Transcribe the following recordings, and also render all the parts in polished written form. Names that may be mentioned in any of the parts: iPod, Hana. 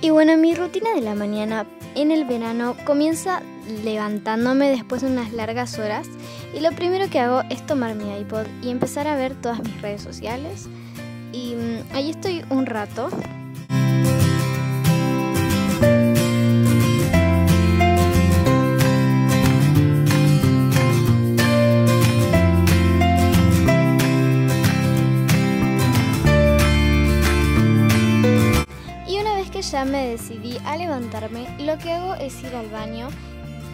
Y bueno, mi rutina de la mañana en el verano comienza levantándome después de unas largas horas y lo primero que hago es tomar mi iPod y empezar a ver todas mis redes sociales y ahí estoy un rato. Ya me decidí a levantarme, lo que hago es ir al baño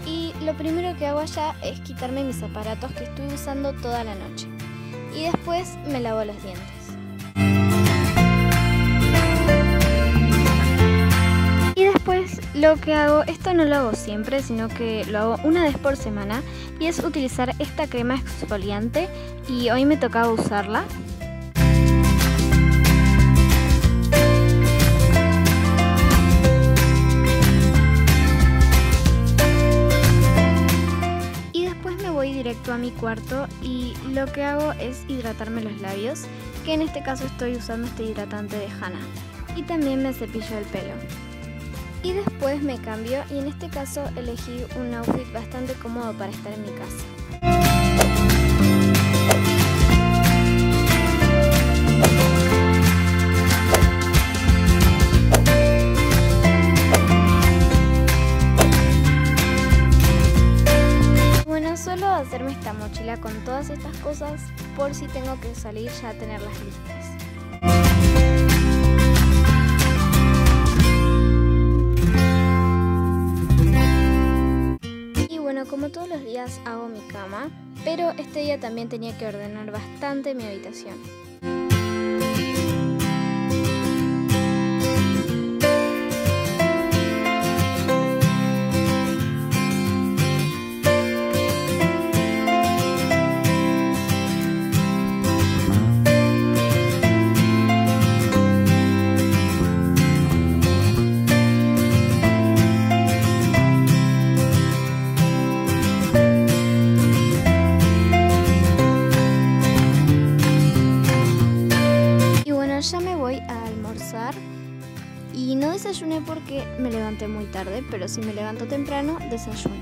y lo primero que hago allá es quitarme mis aparatos que estuve usando toda la noche y después me lavo los dientes. Y después lo que hago, esto no lo hago siempre, sino que lo hago una vez por semana y es utilizar esta crema exfoliante y hoy me tocaba usarla. A mi cuarto y lo que hago es hidratarme los labios, que en este caso estoy usando este hidratante de Hana, y también me cepillo el pelo y después me cambio y en este caso elegí un outfit bastante cómodo para estar en mi casa. Suelo hacerme esta mochila con todas estas cosas por si tengo que salir ya a tenerlas listas. Y bueno, como todos los días hago mi cama, pero este día también tenía que ordenar bastante mi habitación. Ya me voy a almorzar y no desayuné porque me levanté muy tarde, pero si me levanto temprano, desayuno.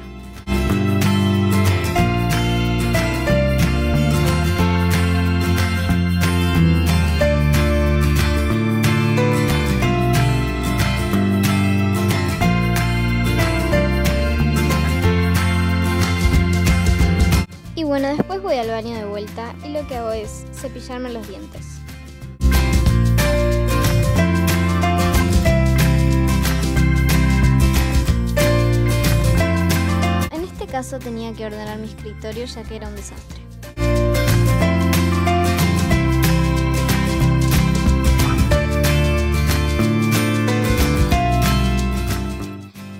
Y bueno, después voy al baño de vuelta y lo que hago es cepillarme los dientes. En este caso tenía que ordenar mi escritorio ya que era un desastre.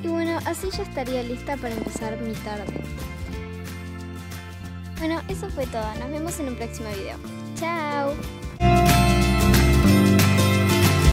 Y bueno, así ya estaría lista para empezar mi tarde. Bueno, eso fue todo. Nos vemos en un próximo video. ¡Chao!